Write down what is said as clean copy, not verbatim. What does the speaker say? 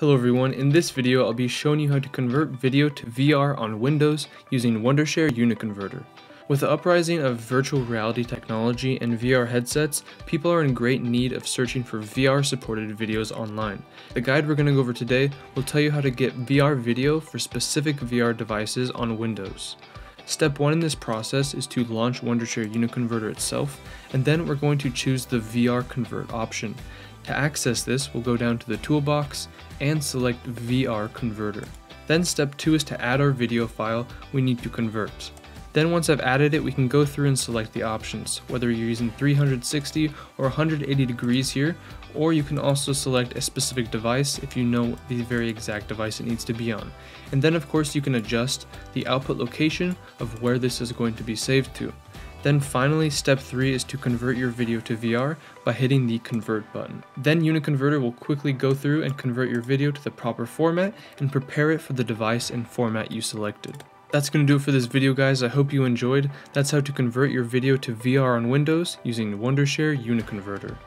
Hello everyone, in this video I'll be showing you how to convert video to VR on Windows using Wondershare UniConverter. With the uprising of virtual reality technology and VR headsets, people are in great need of searching for VR supported videos online. The guide we're going to go over today will tell you how to get VR video for specific VR devices on Windows. Step 1 in this process is to launch Wondershare UniConverter itself, and then we're going to choose the VR Convert option. To access this, we'll go down to the toolbox and select VR Converter. Then step 2 is to add our video file we need to convert. Then once I've added it, we can go through and select the options, whether you're using 360 or 180 degrees here, or you can also select a specific device if you know the very exact device it needs to be on. And then of course you can adjust the output location of where this is going to be saved to. Then finally, step 3 is to convert your video to VR by hitting the convert button. Then UniConverter will quickly go through and convert your video to the proper format and prepare it for the device and format you selected. That's going to do it for this video, guys. I hope you enjoyed. That's how to convert your video to VR on Windows using Wondershare UniConverter.